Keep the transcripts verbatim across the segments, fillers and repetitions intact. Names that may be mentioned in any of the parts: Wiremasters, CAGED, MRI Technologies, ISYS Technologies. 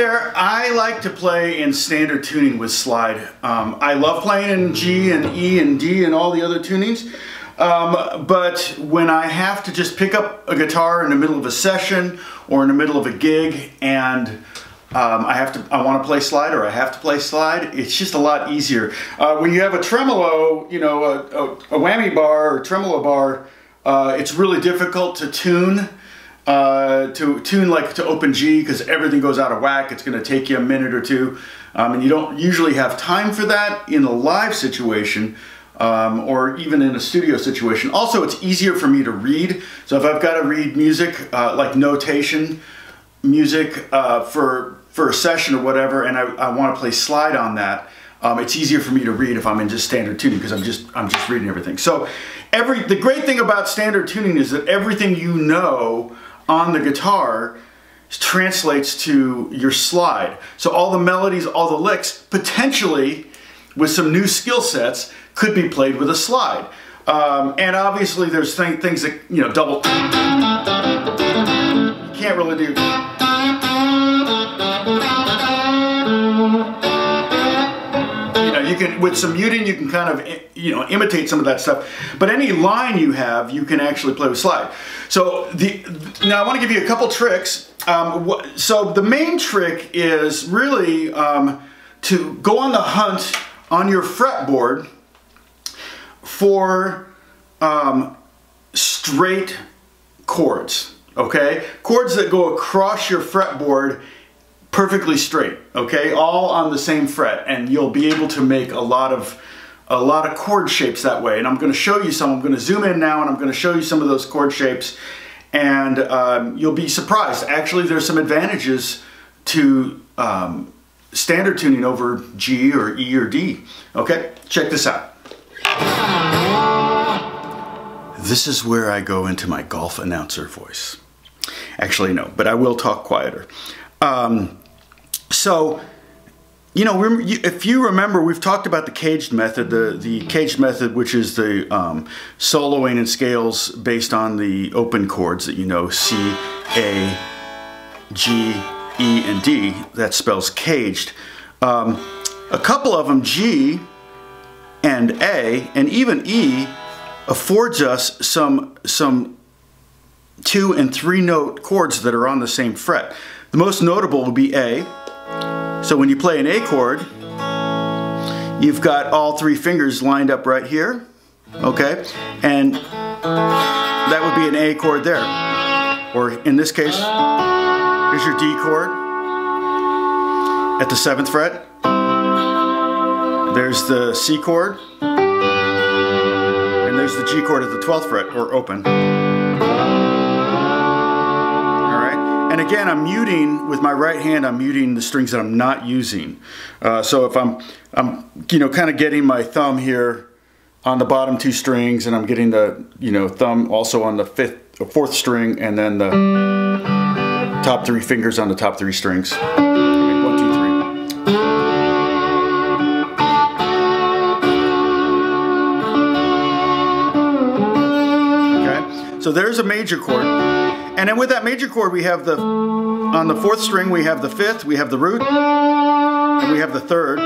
there. I like to play in standard tuning with slide. Um, I love playing in G and E and D and all the other tunings. Um, but when I have to just pick up a guitar in the middle of a session or in the middle of a gig and um, I have to, I want to play slide or I have to play slide, it's just a lot easier. Uh, when you have a tremolo, you know, a, a, a whammy bar or tremolo bar, uh, it's really difficult to tune. Uh, to tune like to open G because everything goes out of whack. It's going to take you a minute or two, um, and you don't usually have time for that in a live situation um, or even in a studio situation. Also, it's easier for me to read. So if I've got to read music, uh, like notation music uh, for, for a session or whatever, and I, I want to play slide on that, Um, it's easier for me to read if I'm in just standard tuning because I'm just I'm just reading everything. So every the great thing about standard tuning is that everything you know on the guitar translates to your slide. So all the melodies, all the licks, potentially with some new skill sets, could be played with a slide. Um, and obviously there's th things that, you know, double you can't really do. You can, with some muting, you can kind of, you know, imitate some of that stuff. But any line you have, you can actually play with slide. So the now I want to give you a couple tricks. Um, wh so the main trick is really um, to go on the hunt on your fretboard for um, straight chords. Okay, chords that go across your fretboard. Perfectly straight, okay, all on the same fret, and you'll be able to make a lot of a lot of chord shapes that way. And I'm going to show you some. I'm going to zoom in now, and I'm going to show you some of those chord shapes, and um, you'll be surprised. Actually, there's some advantages to um, standard tuning over G or E or D. Okay, check this out. This is where I go into my golf announcer voice. Actually, no, but I will talk quieter. Um, so, you know, if you remember, we've talked about the CAGED method, the, the CAGED method, which is the um, soloing and scales based on the open chords that you know, C, A, G, E, and D. That spells CAGED. Um, a couple of them, G and A, and even E, affords us some, some two and three note chords that are on the same fret. The most notable would be A. So when you play an A chord, you've got all three fingers lined up right here, okay? And that would be an A chord there. Or in this case, here's your D chord at the seventh fret. There's the C chord. And there's the G chord at the twelfth fret, or open. And again, I'm muting with my right hand. I'm muting the strings that I'm not using. Uh, so if I'm, I'm, you know, kind of getting my thumb here on the bottom two strings, and I'm getting the, you know, thumb also on the fifth, or fourth string, and then the top three fingers on the top three strings. One, two, three. Okay. So there's a major chord. And then with that major chord, we have the, on the fourth string, we have the fifth, we have the root, and we have the third.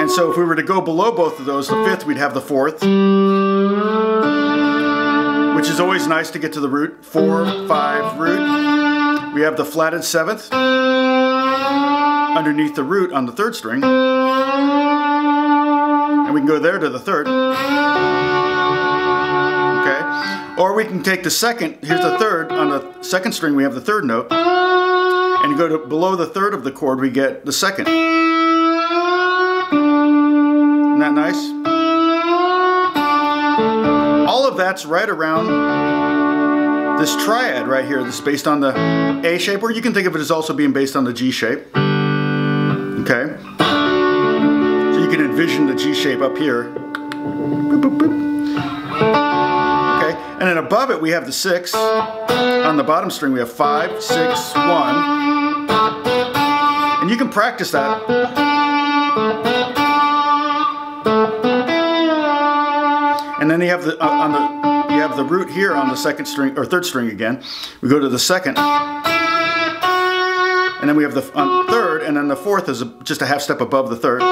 And so if we were to go below both of those, the fifth, we'd have the fourth, which is always nice to get to the root. Four, five, root. We have the flatted seventh underneath the root on the third string. And we can go there to the third. Or we can take the second, here's the third, on the second string we have the third note, and you go to below the third of the chord we get the second. Isn't that nice? All of that's right around this triad right here that's based on the A shape, or you can think of it as also being based on the G shape. Okay? So you can envision the G shape up here. Boop, boop, boop. And then above it, we have the six. On the bottom string, we have five, six, one. And you can practice that. And then you have the uh, on the you have the root here on the second string or third string again. We go to the second. and then we have the um, third, and then the fourth is just a half step above the third.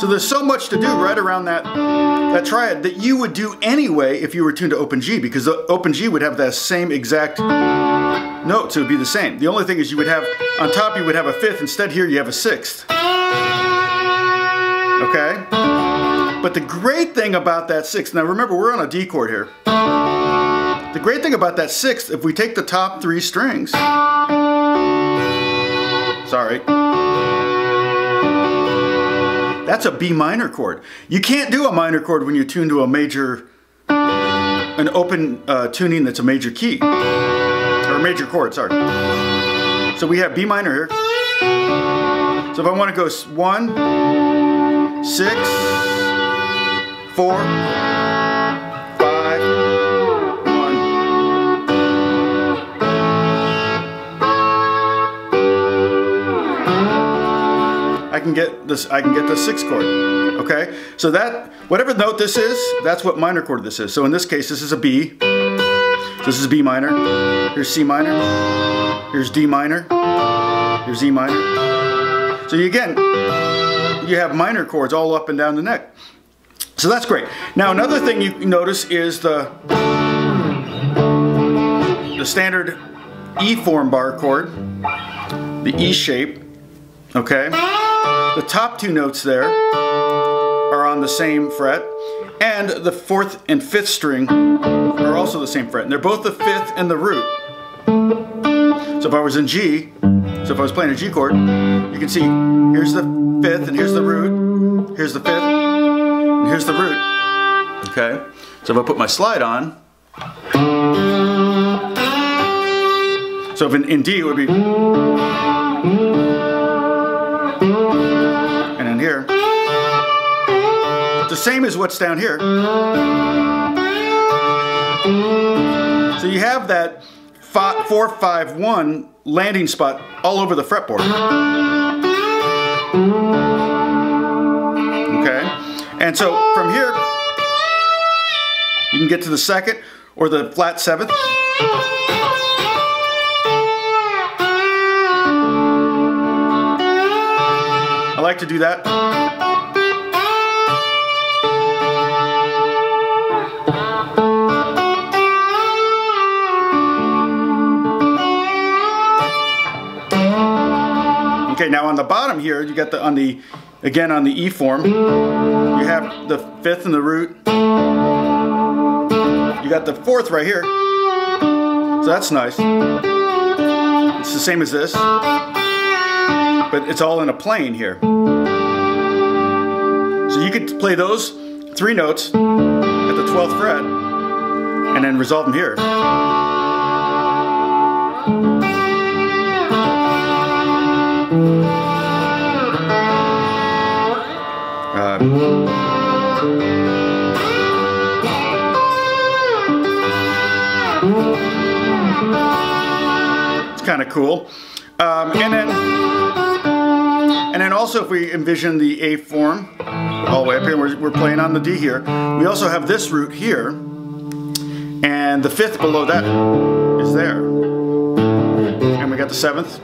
So there's so much to do right around that, that triad that you would do anyway if you were tuned to open G, because the open G would have that same exact note, so it would be the same. The only thing is you would have, on top you would have a fifth, instead here you have a sixth. Okay? But the great thing about that sixth, now remember we're on a D chord here. The great thing about that sixth, if we take the top three strings, sorry, that's a B minor chord. You can't do a minor chord when you tune to a major, an open uh, tuning that's a major key, or major chord, sorry. So we have B minor here. So if I want to go one, six, four, five, one, I can get this, I can get the sixth chord, okay? So that, whatever note this is, that's what minor chord this is. So in this case, this is a B, this is B minor, here's C minor, here's D minor, here's E minor. So you again, you have minor chords all up and down the neck. So that's great. Now another thing you notice is the, the standard E form bar chord, the E shape, okay? The top two notes there are on the same fret, and the fourth and fifth string are also the same fret, and they're both the fifth and the root. So if I was in G, so if I was playing a G chord, you can see here's the fifth and here's the root, here's the fifth and here's the root. Okay, so if I put my slide on, so if in, in D it would be, and in here, the same as what's down here. So you have that five, four, five, one landing spot all over the fretboard. Okay, and so from here you can get to the second or the flat seventh, I like to do that, okay? Now on the bottom here you got the on the Again, on the E form, you have the fifth and the root. You got the fourth right here. So that's nice. It's the same as this, but it's all in a plane here. So you could play those three notes at the twelfth fret and then resolve them here. It's kind of cool. Um, and then and then also if we envision the A form all the way up here, we're, we're playing on the D here. We also have this root here, and the fifth below that is there. And we got the seventh.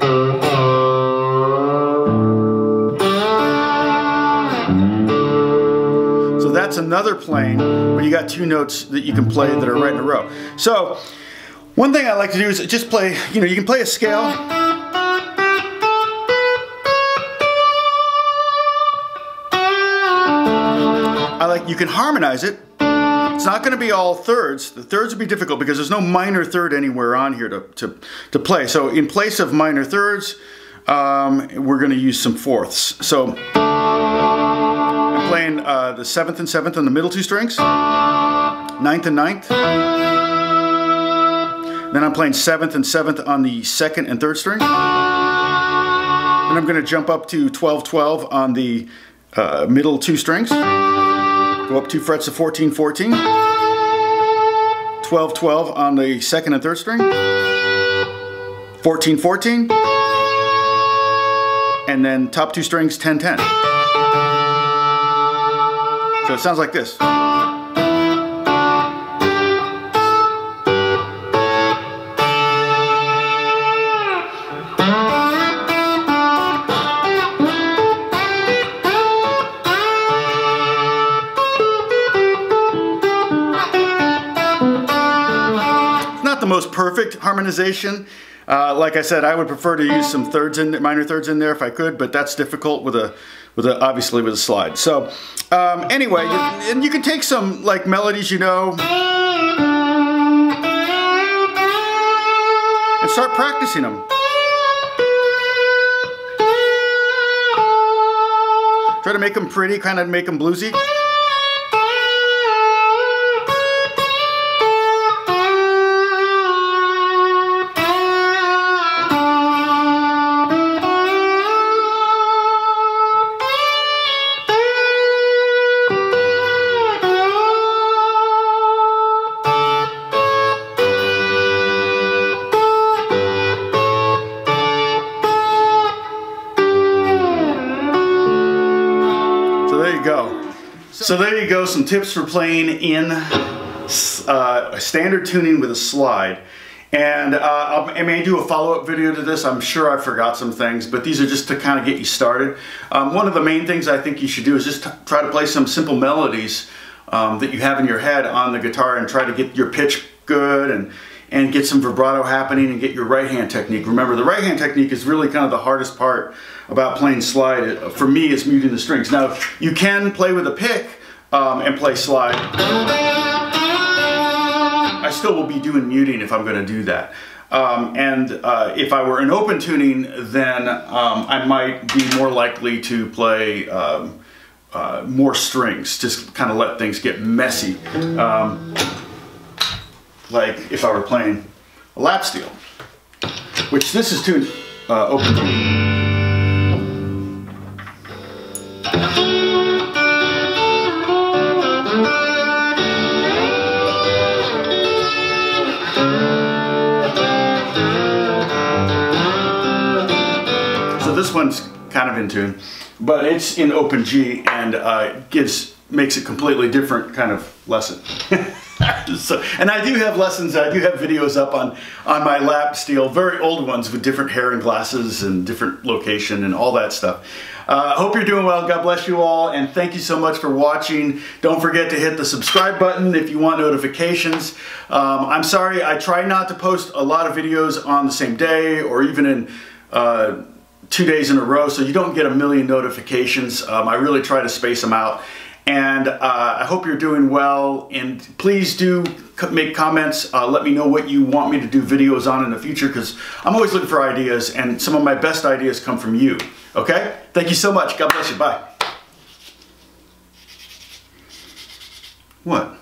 That's another plane where you got two notes that you can play that are right in a row. So one thing I like to do is just play, you know, you can play a scale. I like, you can harmonize it. It's not gonna be all thirds. The thirds would be difficult because there's no minor third anywhere on here to, to, to play. So in place of minor thirds, um, we're gonna use some fourths. So playing uh, the seventh and seventh on the middle two strings, ninth and ninth. Then I'm playing seventh and seventh on the second and third string. Then I'm going to jump up to twelve, twelve on the uh, middle two strings. Go up two frets to fourteen, fourteen. twelve, twelve on the second and third string. fourteen, fourteen. And then top two strings, ten, ten. So it sounds like this. The most perfect harmonization. Uh, like I said, I would prefer to use some thirds in, minor thirds in there if I could, but that's difficult with a, with a obviously with a slide. So um, anyway, and you can take some like melodies, you know, and start practicing them. Try to make them pretty, kind of make them bluesy. So there you go, some tips for playing in uh, standard tuning with a slide. And uh, I may do a follow-up video to this. I'm sure I forgot some things, but these are just to kind of get you started. Um, one of the main things I think you should do is just try to play some simple melodies um, that you have in your head on the guitar and try to get your pitch good and, and get some vibrato happening and get your right hand technique. Remember, the right hand technique is really kind of the hardest part about playing slide. It, for me, it's muting the strings. Now, you can play with a pick um, and play slide. I still will be doing muting if I'm gonna do that. Um, and uh, if I were in open tuning, then um, I might be more likely to play um, uh, more strings, just kind of let things get messy. Um, like if I were playing a lap steel, which this is tuned uh, open tuning. So this one's kind of in tune, but it's in open G and uh, gives makes a completely different kind of lesson. So, and I do have lessons, I do have videos up on, on my lap steel, very old ones with different hair and glasses and different location and all that stuff. Uh, hope you're doing well. God bless you all, and thank you so much for watching. Don't forget to hit the subscribe button if you want notifications. Um, I'm sorry, I try not to post a lot of videos on the same day or even in uh, two days in a row, so you don't get a million notifications. Um, I really try to space them out. And uh, I hope you're doing well, and please do make comments. Uh, let me know what you want me to do videos on in the future, because I'm always looking for ideas, and some of my best ideas come from you. Okay? Thank you so much. God bless you. Bye. What?